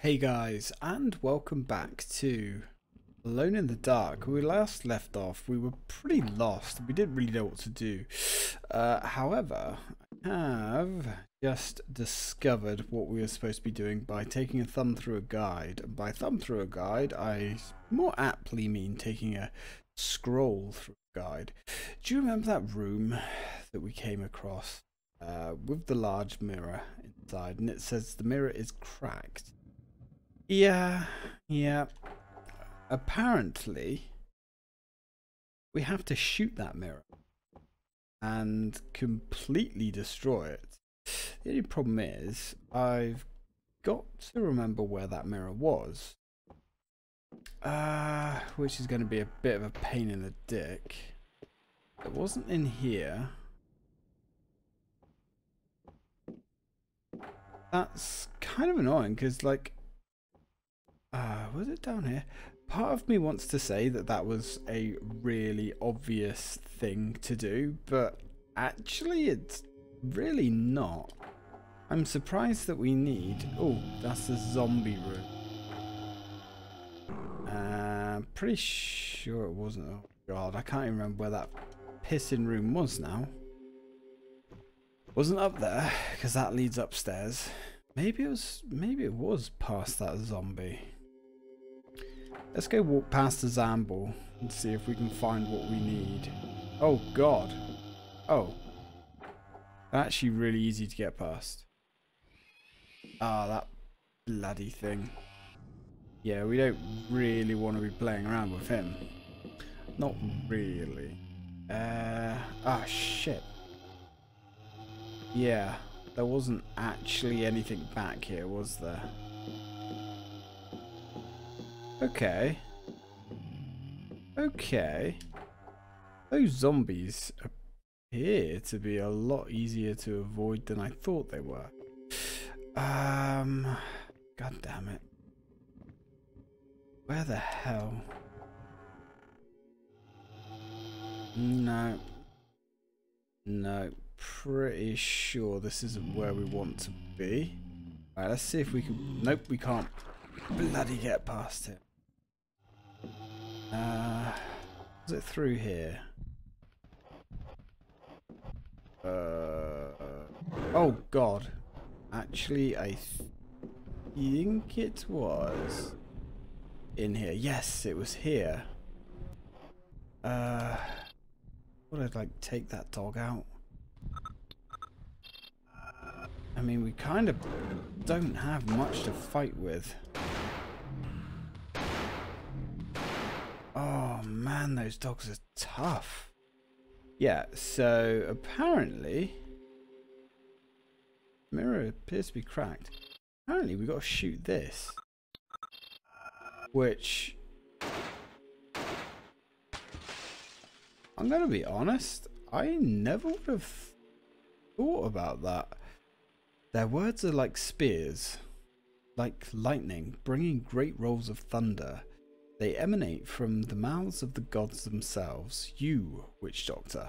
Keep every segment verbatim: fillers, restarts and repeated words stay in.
Hey guys, and welcome back to Alone in the Dark. When we last left off, we were pretty lost. We didn't really know what to do. Uh, however, I have just discovered what we were supposed to be doing by taking a thumb through a guide. And by thumb through a guide, I more aptly mean taking a scroll through a guide. Do you remember that room that we came across uh, with the large mirror inside? And it says the mirror is cracked. Yeah, yeah. Apparently, we have to shoot that mirror and completely destroy it. The only problem is, I've got to remember where that mirror was, uh, which is going to be a bit of a pain in the dick. It wasn't in here. That's kind of annoying because, like, Uh, was it down here? Part of me wants to say that that was a really obvious thing to do, but actually it's really not. I'm surprised that we need... Oh, that's the zombie room. Uh, pretty sure it wasn't. Oh god, I can't even remember where that pissing room was now. Wasn't up there, because that leads upstairs. Maybe it was, maybe it was past that zombie. Let's go walk past the Zamble and see if we can find what we need. Oh god. Oh. Actually really easy to get past. Ah, that bloody thing. Yeah, we don't really want to be playing around with him. Not really. Uh, ah, shit. Yeah, there wasn't actually anything back here, was there? Okay. Okay. Those zombies appear to be a lot easier to avoid than I thought they were. Um, God damn it. Where the hell? No. No. Pretty sure this isn't where we want to be. Alright, let's see if we can... Nope, we can't bloody get past it. Uh, is it through here? Uh, oh god. Actually, I th think it was in here. Yes, it was here. Uh, thought I'd like take that dog out. Uh, I mean, we kind of don't have much to fight with. Oh man, those dogs are tough. Yeah, so apparently mirror appears to be cracked. Apparently we got to shoot this, which I'm gonna be honest, I never would have thought about that. Their words are like spears, like lightning, bringing great rolls of thunder. They emanate from the mouths of the gods themselves. You, witch doctor,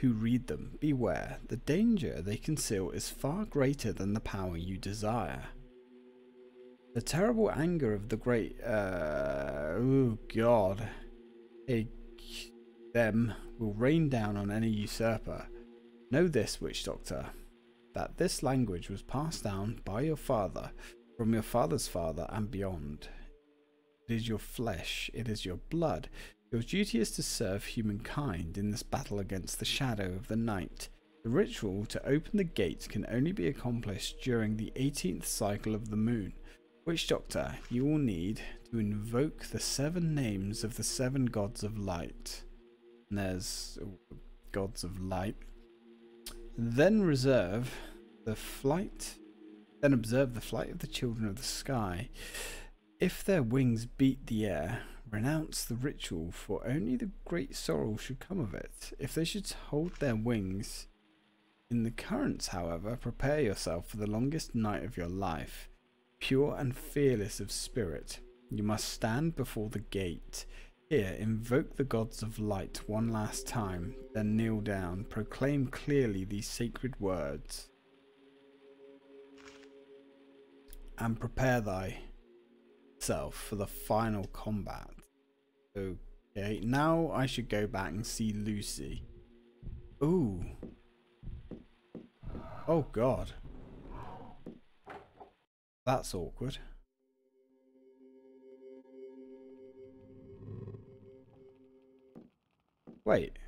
who read them, beware. The danger they conceal is far greater than the power you desire. The terrible anger of the great... Uh, oh, God. They, them will rain down on any usurper. Know this, witch doctor, that this language was passed down by your father, from your father's father and beyond. It is your flesh, it is your blood. Your duty is to serve humankind in this battle against the shadow of the night. The ritual to open the gate can only be accomplished during the eighteenth cycle of the moon. Witch doctor, you will need to invoke the seven names of the seven gods of light. And there's oh, gods of light. Then reserve the flight. Then observe the flight of the children of the sky. If their wings beat the air, renounce the ritual, for only the great sorrow should come of it. If they should hold their wings in the currents, however, prepare yourself for the longest night of your life. Pure and fearless of spirit, you must stand before the gate. Here, invoke the gods of light one last time, then kneel down. Proclaim clearly these sacred words, and prepare thy itself for the final combat. Okay, now I should go back and see Lucy. Ooh. Oh god. That's awkward. Wait.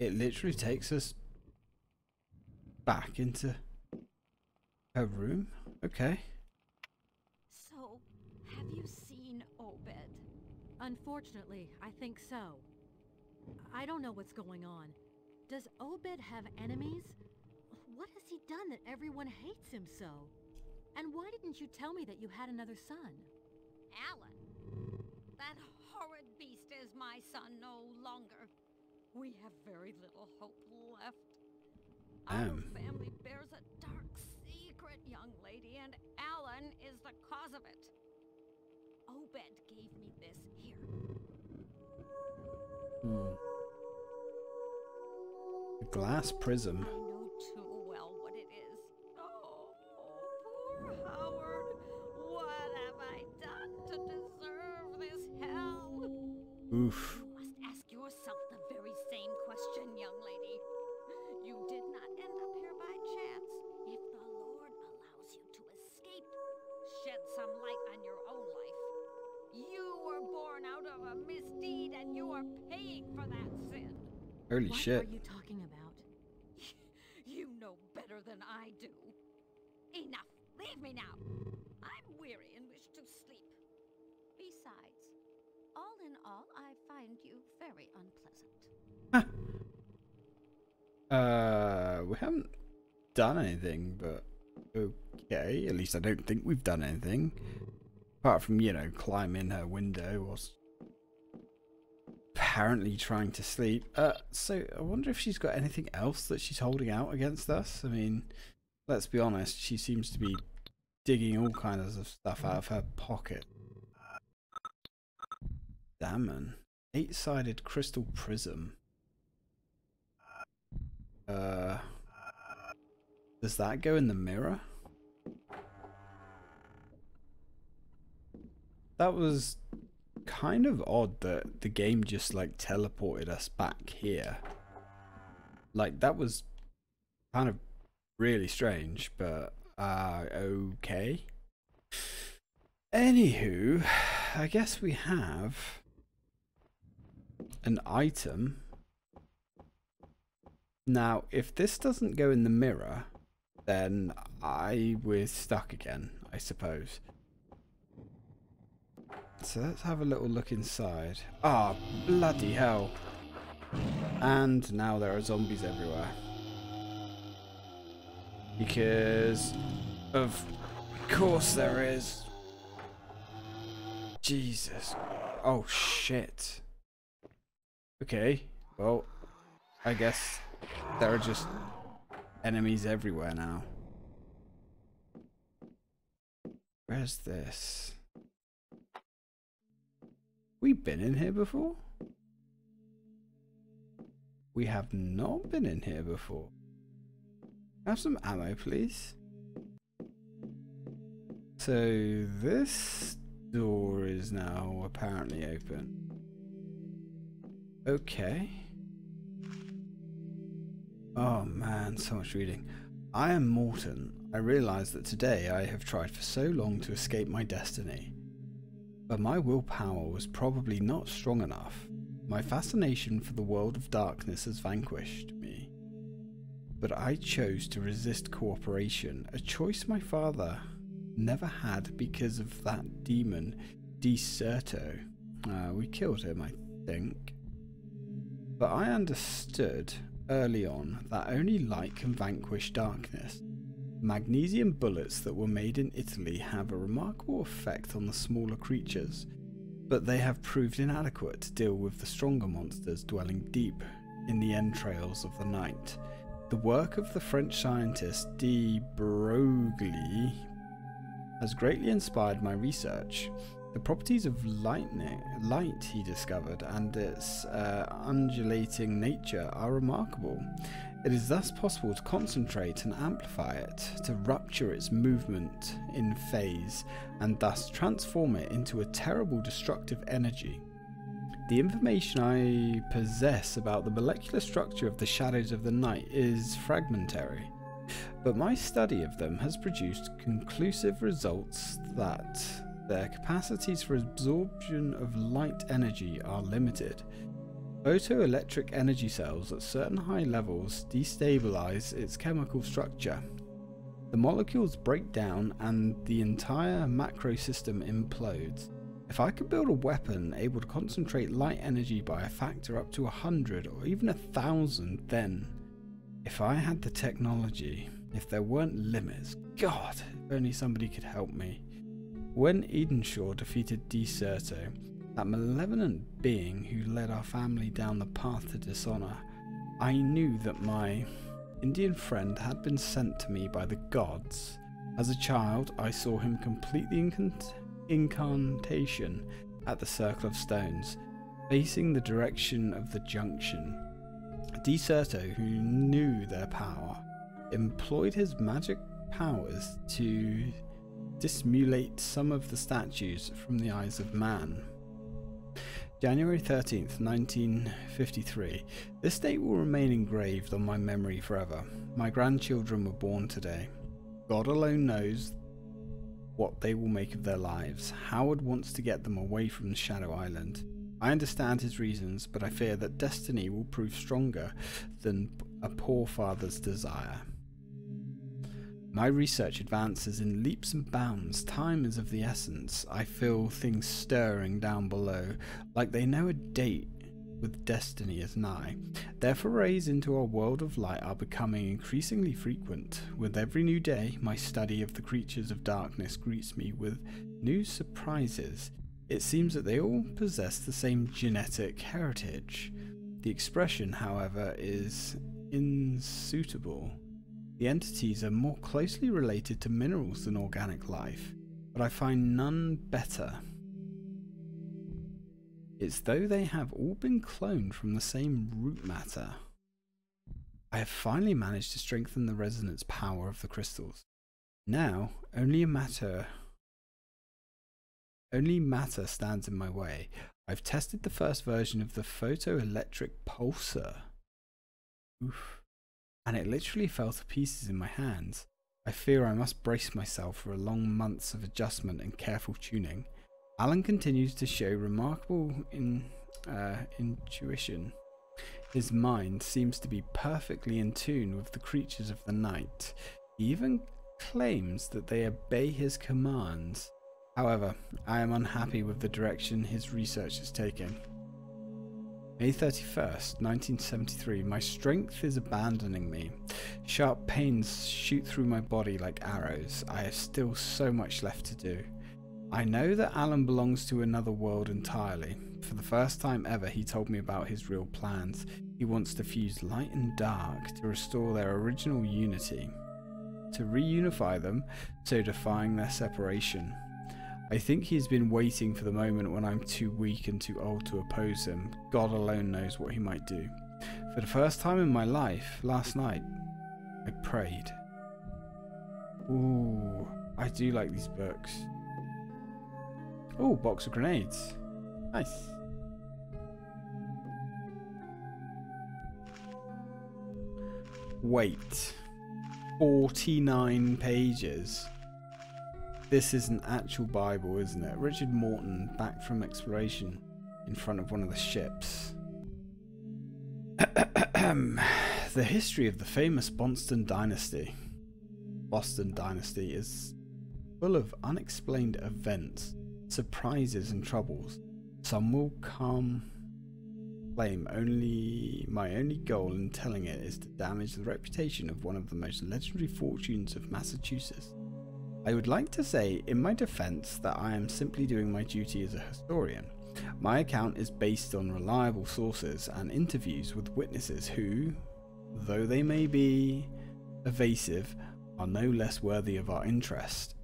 It literally takes us back into her room? Okay. So, have you seen Obed? Unfortunately, I think so. I don't know what's going on. Does Obed have enemies? What has he done that everyone hates him so? And why didn't you tell me that you had another son? Alan. That horrid beast is my son no longer. We have very little hope left. Our um. family bears a dark secret, young lady, and Alan is the cause of it. Obed gave me this here. Hmm. A glass prism. I know too well what it is. Oh, poor Howard. What have I done to deserve this hell? Oof. You must ask yourself the very same question, young lady. You did not end up here by chance. If the Lord allows you to escape, shed some light on your own life. You were born out of a misdeed, and you are paying for that sin. Holy what shit. What are you talking about? You know better than I do. Enough. Leave me now. I'm weary and wish to sleep. Besides, all in all, I find you very unpleasant. Uh, we haven't done anything, but okay, at least I don't think we've done anything. Apart from, you know, climbing her window or apparently trying to sleep. Uh, so I wonder if she's got anything else that she's holding out against us. I mean, let's be honest, she seems to be digging all kinds of stuff out of her pocket. Damn, man. Eight-sided crystal prism. Uh, does that go in the mirror? That was kind of odd that the game just like teleported us back here. Like that was kind of really strange, but uh, okay. Anywho, I guess we have an item. Now, if this doesn't go in the mirror, then I was stuck again, I suppose. So let's have a little look inside. Ah, oh, bloody hell. And now there are zombies everywhere. Because of course there is. Jesus. Oh, shit. Okay, well, I guess... there are just enemies everywhere now. Where's this? We've been in here before? We have not been in here before. Have some ammo, please. So this door is now apparently open. Okay. Oh man, so much reading. I am Morton. I realize that today I have tried for so long to escape my destiny. But my willpower was probably not strong enough. My fascination for the world of darkness has vanquished me. But I chose to resist cooperation, a choice my father never had because of that demon, De Certo. Uh, we killed him, I think. But I understood early on that only light can vanquish darkness. Magnesium bullets that were made in Italy have a remarkable effect on the smaller creatures, but they have proved inadequate to deal with the stronger monsters dwelling deep in the entrails of the night. The work of the French scientist De Broglie has greatly inspired my research. The properties of lightning, light he discovered, and its uh, undulating nature are remarkable. It is thus possible to concentrate and amplify it, to rupture its movement in phase, and thus transform it into a terrible destructive energy. The information I possess about the molecular structure of the shadows of the night is fragmentary, but my study of them has produced conclusive results that their capacities for absorption of light energy are limited. Photoelectric energy cells at certain high levels destabilize its chemical structure. The molecules break down and the entire macro system implodes. If I could build a weapon able to concentrate light energy by a factor up to a hundred or even a thousand, then if I had the technology, if there weren't limits, God, if only somebody could help me. When Edenshaw defeated De Certo, that malevolent being who led our family down the path to dishonor, I knew that my Indian friend had been sent to me by the gods. As a child, I saw him complete the incant incantation at the Circle of Stones, facing the direction of the junction. De Certo, who knew their power, employed his magic powers to dissimulate some of the statues from the eyes of man. January thirteenth, nineteen fifty-three. This date will remain engraved on my memory forever. My grandchildren were born today. God alone knows what they will make of their lives. Howard wants to get them away from Shadow Island. I understand his reasons, but I fear that destiny will prove stronger than a poor father's desire. My research advances in leaps and bounds. Time is of the essence. I feel things stirring down below, like they know a date with destiny is nigh. Their forays into our world of light are becoming increasingly frequent. With every new day, my study of the creatures of darkness greets me with new surprises. It seems that they all possess the same genetic heritage. The expression, however, is unsuitable. The entities are more closely related to minerals than organic life, but I find none better. It's though they have all been cloned from the same root matter. I have finally managed to strengthen the resonance power of the crystals. Now, only a matter, only matter stands in my way. I've tested the first version of the photoelectric pulser. Oof. And it literally fell to pieces in my hands. I fear I must brace myself for a long months of adjustment and careful tuning. Alan continues to show remarkable in, uh, intuition. His mind seems to be perfectly in tune with the creatures of the night. He even claims that they obey his commands. However, I am unhappy with the direction his research is taking. May thirty-first, nineteen seventy-three. My strength is abandoning me. Sharp pains shoot through my body like arrows. I have still so much left to do. I know that Alan belongs to another world entirely. For the first time ever, he told me about his real plans. He wants to fuse light and dark to restore their original unity, to reunify them, so defying their separation. I think he's been waiting for the moment when I'm too weak and too old to oppose him. God alone knows what he might do. For the first time in my life, last night, I prayed. Ooh, I do like these books. Ooh, box of grenades. Nice. Wait. forty-nine pages. This is an actual Bible, isn't it? Richard Morton, back from exploration, in front of one of the ships. The history of the famous Boston Dynasty. Boston Dynasty is full of unexplained events, surprises and troubles. Some will come claim only my only goal in telling it is to damage the reputation of one of the most legendary fortunes of Massachusetts. I would like to say, in my defense, that I am simply doing my duty as a historian. My account is based on reliable sources and interviews with witnesses who, though they may be evasive, are no less worthy of our interest.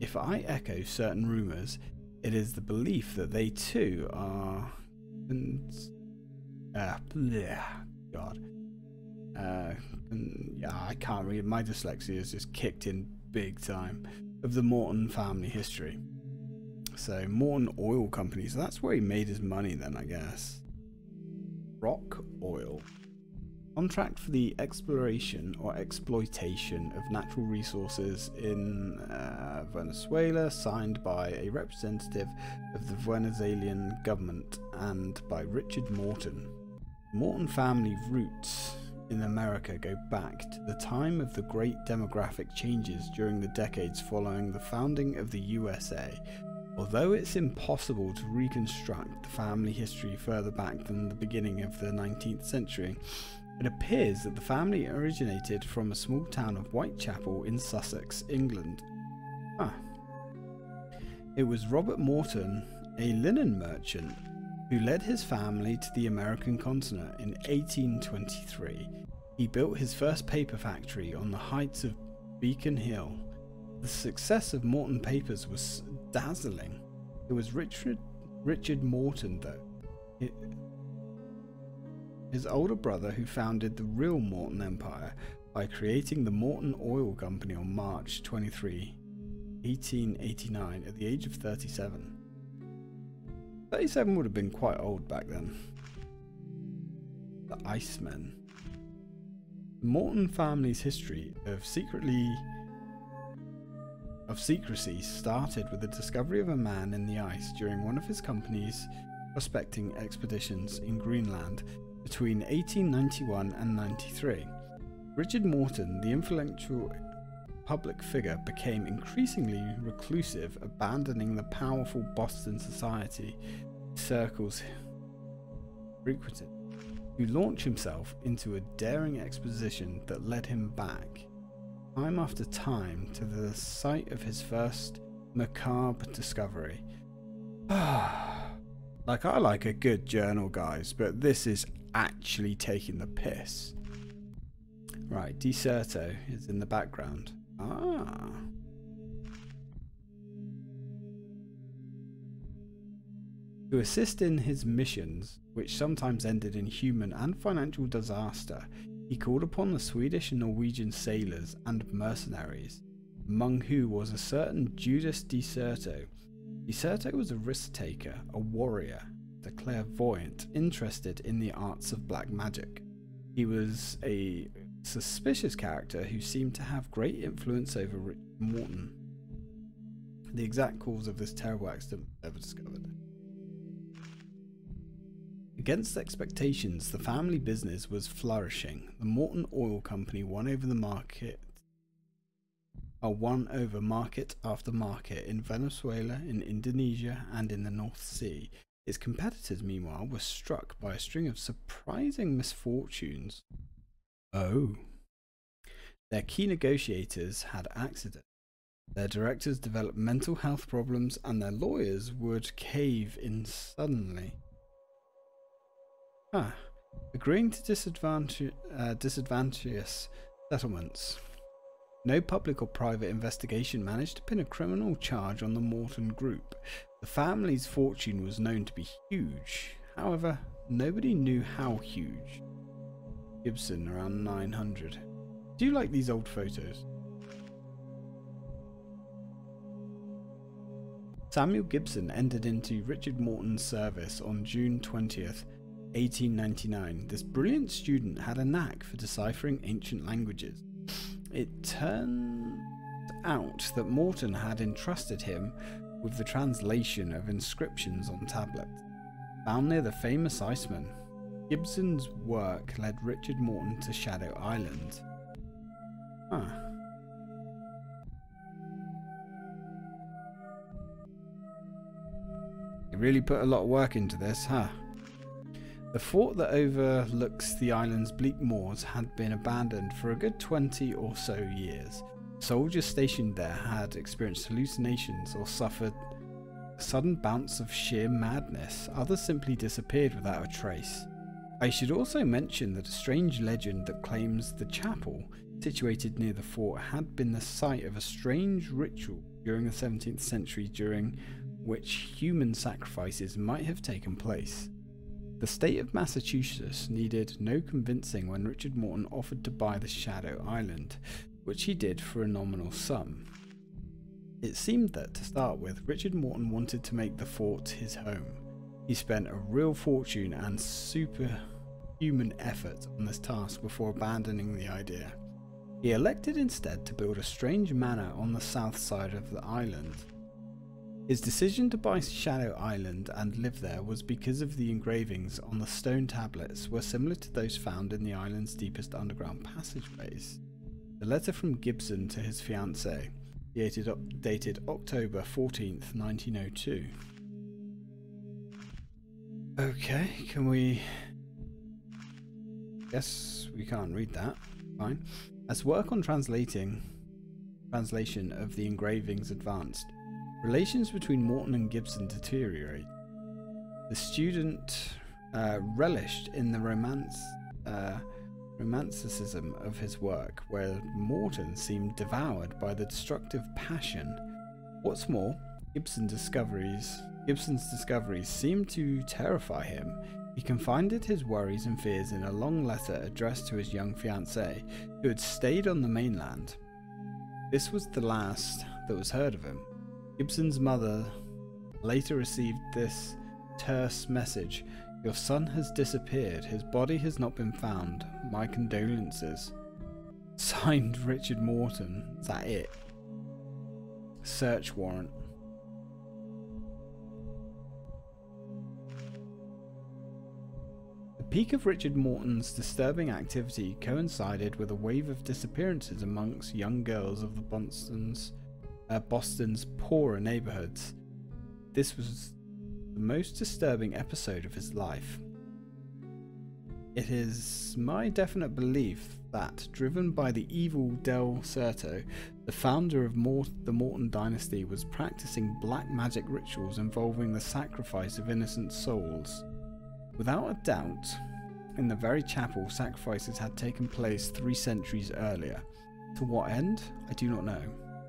If I echo certain rumors, it is the belief that they too are... and, uh, bleh, God. Uh, yeah, I can't read. My dyslexia has just kicked in big time. Of the Morton family history. So, Morton Oil Company. So that's where he made his money then, I guess. Rock oil. Contract for the exploration or exploitation of natural resources in uh, Venezuela, signed by a representative of the Venezuelan government and by Richard Morton. Morton family roots in America go back to the time of the great demographic changes during the decades following the founding of the U S A. Although it's impossible to reconstruct the family history further back than the beginning of the nineteenth century, it appears that the family originated from a small town of Whitechapel in Sussex, England. Huh. It was Robert Morton, a linen merchant, who led his family to the American continent in eighteen twenty-three. He built his first paper factory on the heights of Beacon Hill. The success of Morton Papers was dazzling. It was Richard, Richard Morton, though, it, his older brother, who founded the real Morton Empire by creating the Morton Oil Company on March twenty-third, eighteen eighty-nine, at the age of thirty-seven. thirty-seven would have been quite old back then. The Icemen. The Morton family's history of secretly... of secrecy started with the discovery of a man in the ice during one of his company's prospecting expeditions in Greenland between eighteen ninety-one and ninety-three. Richard Morton, the influential public figure, became increasingly reclusive, abandoning the powerful Boston society circles frequented, who launched himself into a daring expedition that led him back time after time to the site of his first macabre discovery. Like, I like a good journal, guys, but this is actually taking the piss. Right, De Certo is in the background. Ah. To assist in his missions, which sometimes ended in human and financial disaster, he called upon the Swedish and Norwegian sailors and mercenaries, among who was a certain Judas De Certo. De Certo was a risk-taker, a warrior, a clairvoyant, interested in the arts of black magic. He was a suspicious character who seemed to have great influence over Richard Morton. The exact cause of this terrible accident was never discovered. Against expectations, the family business was flourishing. The Morton Oil Company won over the market, or won over market after market in Venezuela, in Indonesia, and in the North Sea. Its competitors, meanwhile, were struck by a string of surprising misfortunes. Oh. Their key negotiators had accidents. Their directors developed mental health problems, and their lawyers would cave in suddenly. Ah, agreeing to disadvantage, uh, disadvantageous settlements. No public or private investigation managed to pin a criminal charge on the Morton group. The family's fortune was known to be huge. However, nobody knew how huge. Gibson, around nine hundred. Do you like these old photos? Samuel Gibson entered into Richard Morton's service on June twentieth, eighteen ninety-nine. This brilliant student had a knack for deciphering ancient languages. It turned out that Morton had entrusted him with the translation of inscriptions on tablets found near the famous Iceman. Gibson's work led Richard Morton to Shadow Island. Huh. He really put a lot of work into this, huh? The fort that overlooks the island's bleak moors had been abandoned for a good twenty or so years. Soldiers stationed there had experienced hallucinations or suffered a sudden bounce of sheer madness. Others simply disappeared without a trace. I should also mention that a strange legend that claims the chapel situated near the fort had been the site of a strange ritual during the seventeenth century, during which human sacrifices might have taken place. The state of Massachusetts needed no convincing when Richard Morton offered to buy the Shadow Island, which he did for a nominal sum. It seemed that, to start with, Richard Morton wanted to make the fort his home. He spent a real fortune and superhuman effort on this task before abandoning the idea. He elected instead to build a strange manor on the south side of the island. His decision to buy Shadow Island and live there was because of the engravings on the stone tablets were similar to those found in the island's deepest underground passageways. The letter from Gibson to his fiancée, dated, dated October fourteenth, nineteen oh two. Okay, can we... Yes, we can't read that. Fine. As work on translating, translation of the engravings advanced, relations between Morton and Gibson deteriorated. The student uh, relished in the romance, uh, romanticism of his work, where Morton seemed devoured by the destructive passion. What's more, Gibson discoveries, Gibson's discoveries seemed to terrify him. He confided his worries and fears in a long letter addressed to his young fiancée, who had stayed on the mainland. This was the last that was heard of him. Gibson's mother later received this terse message: "Your son has disappeared. His body has not been found. My condolences." Signed, Richard Morton. Is that it? Search warrant. The peak of Richard Morton's disturbing activity coincided with a wave of disappearances amongst young girls of the Boston's Uh, Boston's poorer neighborhoods. This was the most disturbing episode of his life. It is my definite belief that, driven by the evil De Certo, the founder of Mort the Morton Dynasty was practicing black magic rituals involving the sacrifice of innocent souls. Without a doubt, in the very chapel, sacrifices had taken place three centuries earlier. To what end? I do not know.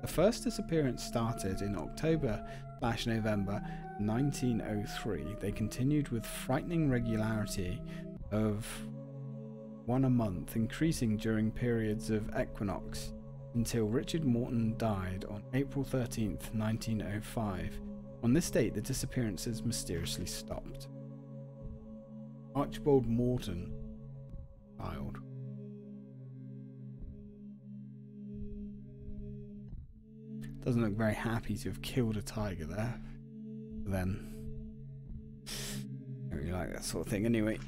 The first disappearance started in October slash November nineteen oh three. They continued with frightening regularity of one a month, increasing during periods of equinox, until Richard Morton died on April thirteenth, nineteen oh five. On this date, the disappearances mysteriously stopped. Archibald Morton, child. Doesn't look very happy to have killed a tiger there. But then, I don't really like that sort of thing. Anyway,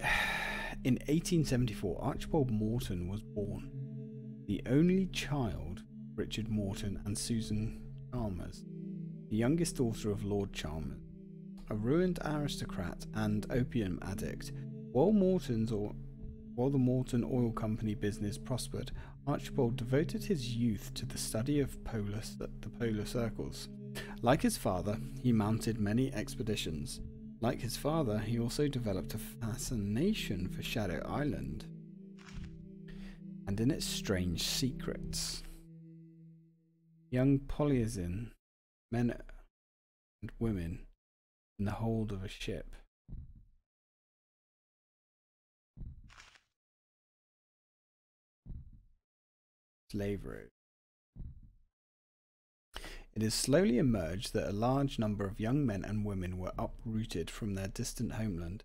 in eighteen seventy-four, Archibald Morton was born, the only child of Richard Morton and Susan Chalmers, the youngest daughter of Lord Chalmers, a ruined aristocrat and opium addict. While Morton's or while the Morton Oil Company business prospered, Archibald devoted his youth to the study of polar, the polar circles. Like his father, he mounted many expeditions. Like his father, he also developed a fascination for Shadow Island and in its strange secrets. Young Polyesin, men and women in the hold of a ship. Slavery. It has slowly emerged that a large number of young men and women were uprooted from their distant homeland,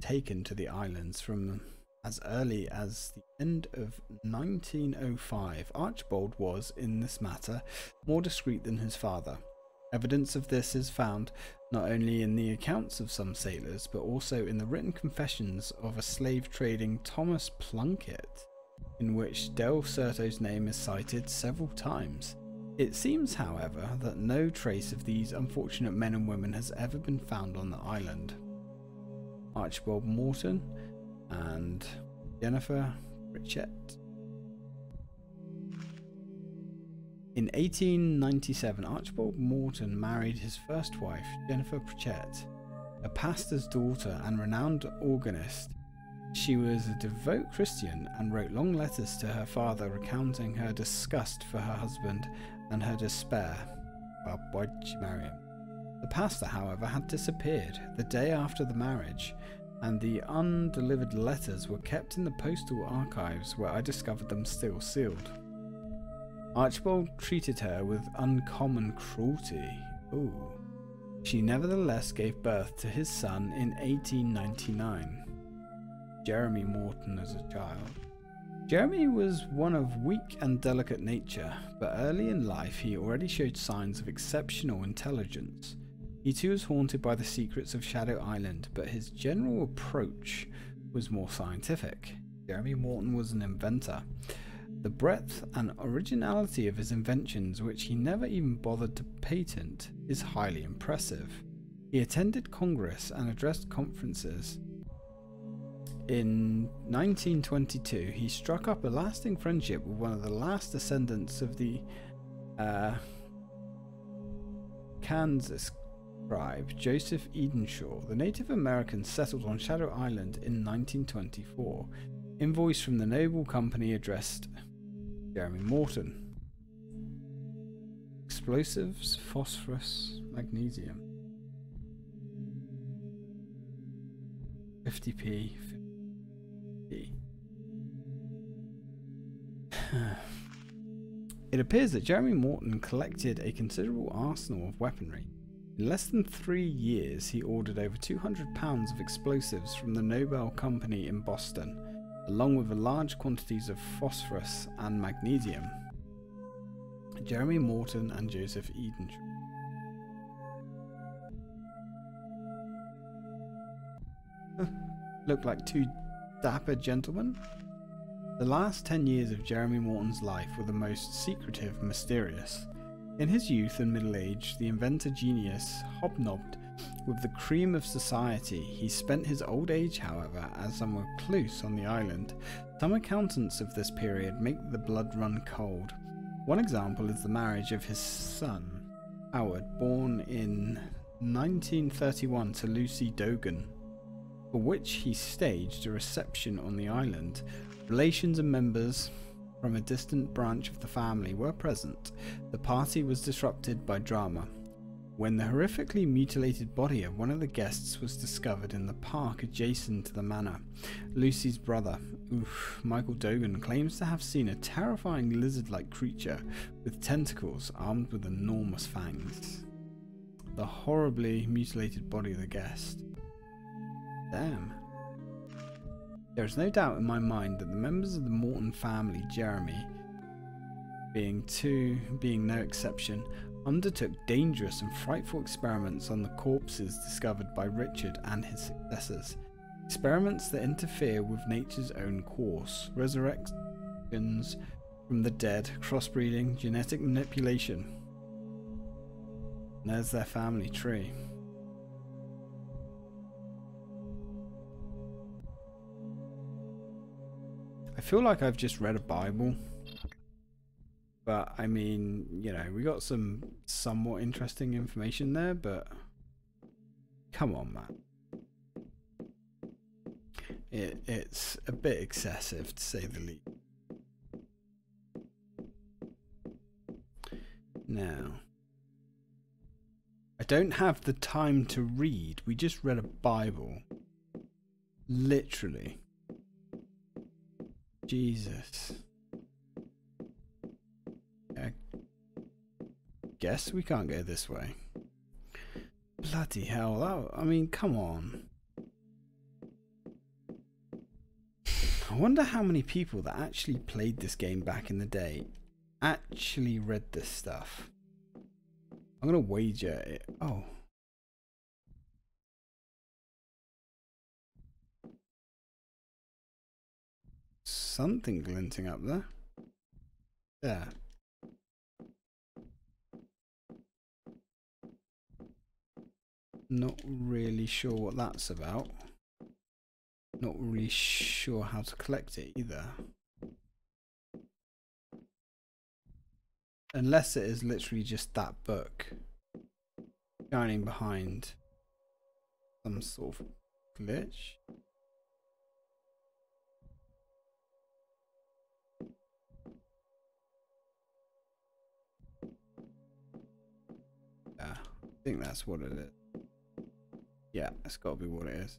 taken to the islands from as early as the end of nineteen oh five. Archibald was, in this matter, more discreet than his father. Evidence of this is found not only in the accounts of some sailors, but also in the written confessions of a slave trading Thomas Plunkett, in which De Certo's name is cited several times. It seems, however, that no trace of these unfortunate men and women has ever been found on the island. Archibald Morton and Jennifer Pritchett. In eighteen ninety-seven, Archibald Morton married his first wife, Jennifer Pritchett, a pastor's daughter and renowned organist. She was a devout Christian and wrote long letters to her father recounting her disgust for her husband and her despair. Well, why did she marry him? The pastor, however, had disappeared the day after the marriage. and the undelivered letters were kept in the postal archives, where I discovered them still sealed. Archibald treated her with uncommon cruelty. Ooh. She nevertheless gave birth to his son in eighteen ninety-nine, Jeremy Morton, as a child. Jeremy was one of weak and delicate nature, but early in life he already showed signs of exceptional intelligence. He too was haunted by the secrets of Shadow Island, but his general approach was more scientific. Jeremy Morton was an inventor. The breadth and originality of his inventions, which he never even bothered to patent, is highly impressive. He attended Congress and addressed conferences. In nineteen twenty-two, he struck up a lasting friendship with one of the last descendants of the uh, Kansas tribe, Joseph Edenshaw. The Native Americans settled on Shadow Island in nineteen twenty-four. Invoice from the Nobel Company addressed Jeremy Morton. Explosives, phosphorus, magnesium. fifty p. fifty p. It appears that Jeremy Morton collected a considerable arsenal of weaponry. In less than three years, he ordered over two hundred pounds of explosives from the Nobel Company in Boston, along with large quantities of phosphorus and magnesium. Jeremy Morton and Joseph Edenshaw. Look like two dapper gentlemen? The last ten years of Jeremy Morton's life were the most secretive and mysterious. In his youth and middle age, the inventor genius hobnobbed with the cream of society. He spent his old age, however, as some recluse on the island. Some accountants of this period make the blood run cold. One example is the marriage of his son, Howard, born in nineteen thirty-one to Lucy Dogan, for which he staged a reception on the island. Relations and members from a distant branch of the family were present. The party was disrupted by drama when the horrifically mutilated body of one of the guests was discovered in the park adjacent to the manor. Lucy's brother, oof, Michael Dogan, claims to have seen a terrifying lizard-like creature with tentacles armed with enormous fangs. The horribly mutilated body of the guest. Damn. There is no doubt in my mind that the members of the Morton family, Jeremy being two, being no exception, undertook dangerous and frightful experiments on the corpses discovered by Richard and his successors. Experiments that interfere with nature's own course. Resurrections from the dead, crossbreeding, genetic manipulation. And there's their family tree. I feel like I've just read a Bible. But, I mean, you know, we got some somewhat interesting information there, but come on, man. It, it's a bit excessive, to say the least. Now, I don't have the time to read. We just read a Bible. Literally. Jesus. Guess we can't go this way. Bloody hell, that, I mean, come on. I wonder how many people that actually played this game back in the day actually read this stuff. I'm gonna wager it. Oh. Something glinting up there. There. Not really sure what that's about. Not really sure how to collect it either. Unless it is literally just that book shining behind some sort of glitch. Yeah, I think that's what it is. Yeah, that's got to be what it is.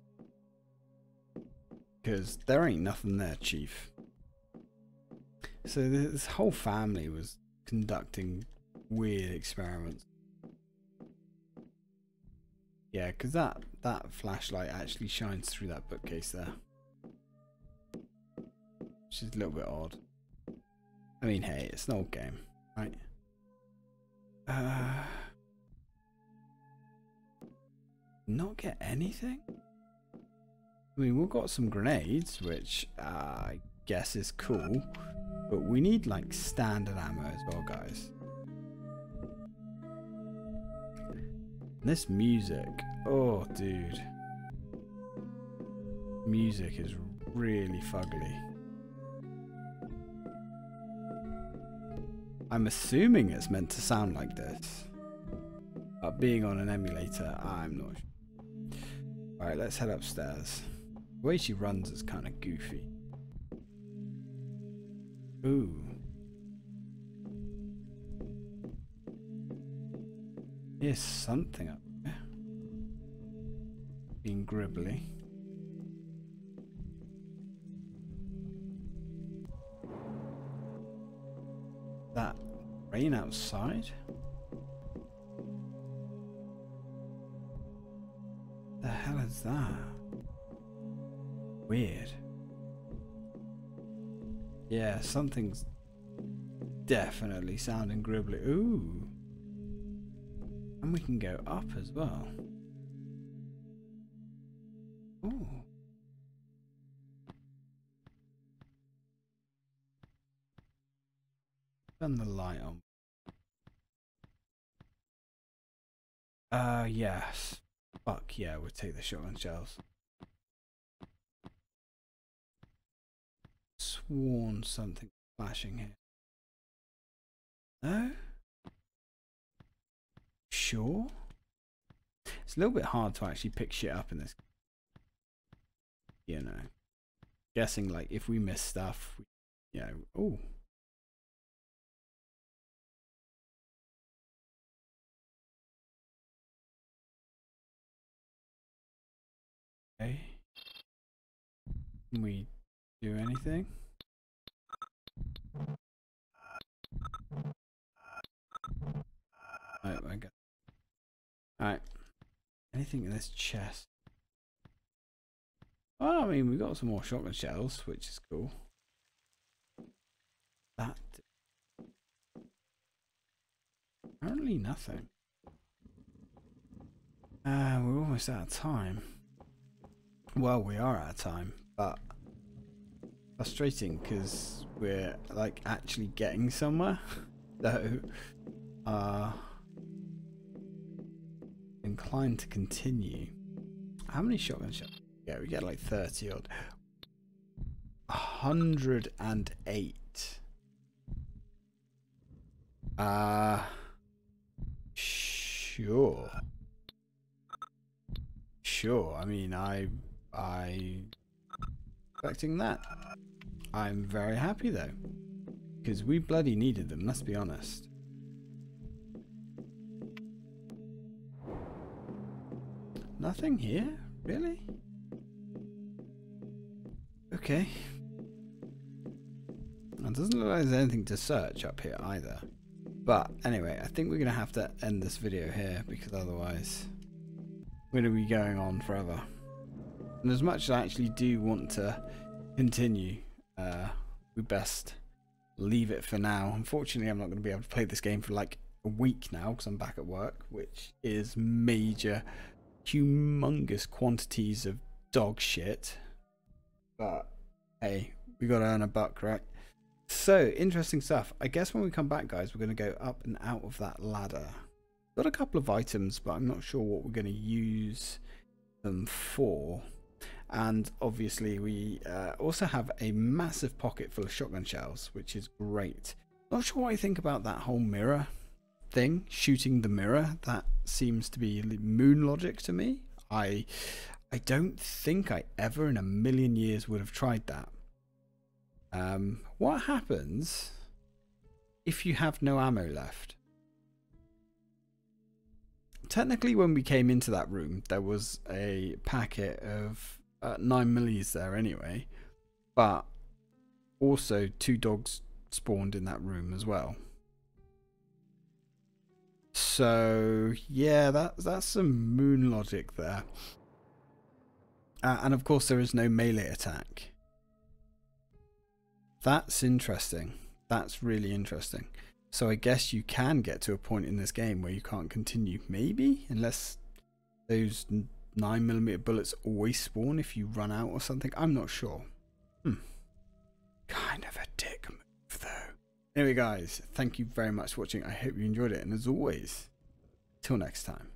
because there ain't nothing there, Chief. So this whole family was conducting weird experiments. Yeah, because that, that flashlight actually shines through that bookcase there. Which is a little bit odd. I mean, hey, it's an old game, right? Uh, not get anything? I mean, we've got some grenades, which uh, I guess is cool. But we need, like, standard ammo as well, guys. This music, oh dude, music is really fugly. I'm assuming it's meant to sound like this, but being on an emulator, I'm not sure. Alright, let's head upstairs. The way she runs is kind of goofy. Ooh. Here's something up there. Being gribbly. That rain outside? The hell is that? Weird. Yeah, something's definitely sounding gribbly. Ooh. And we can go up as well. Ooh. Turn the light on. Uh, yes. Fuck yeah, we'll take the shotgun shells. Sworn something flashing here. No? Sure. It's a little bit hard to actually pick shit up in this. You know. Guessing, like, if we miss stuff, we, you know. Oh. Okay. Can we do anything? Oh my god. Alright, anything in this chest? Well, I mean, we've got some more shotgun shells, which is cool. That... apparently nothing. Uh, we're almost out of time. Well, we are out of time, but... frustrating, because we're, like, actually getting somewhere. So, uh... inclined to continue. How many shotgun shots? Yeah, we get like thirty odd. one hundred and eight. Uh, sure. Sure. I mean, I, I expecting that. I'm very happy though, because we bloody needed them. Let's be honest. Nothing here? Really? Okay. It doesn't look like there's anything to search up here either. But anyway, I think we're going to have to end this video here, because otherwise we're going to be going on forever. And as much as I actually do want to continue, uh, we best leave it for now. Unfortunately, I'm not going to be able to play this game for like a week now, because I'm back at work, which is major... humongous quantities of dog shit. But hey, we gotta earn a buck, right? So interesting stuff. I guess when we come back, guys, we're gonna go up and out of that ladder. Got a couple of items, but I'm not sure what we're gonna use them for. And obviously we uh, also have a massive pocket full of shotgun shells, which is great. Not sure what I think about that whole mirror thing, shooting the mirror. That seems to be moon logic to me. I I don't think I ever in a million years would have tried that. Um, what happens if you have no ammo left? Technically, when we came into that room, there was a packet of uh, nine millies there anyway, but also two dogs spawned in that room as well. So yeah, that, that's some moon logic there. Uh, and of course there is no melee attack. That's interesting. That's really interesting. So I guess you can get to a point in this game where you can't continue, maybe, unless those nine millimeter bullets always spawn if you run out or something. I'm not sure. Hmm. Kind of a dick move though. Anyway guys, thank you very much for watching. I hope you enjoyed it, and as always, till next time.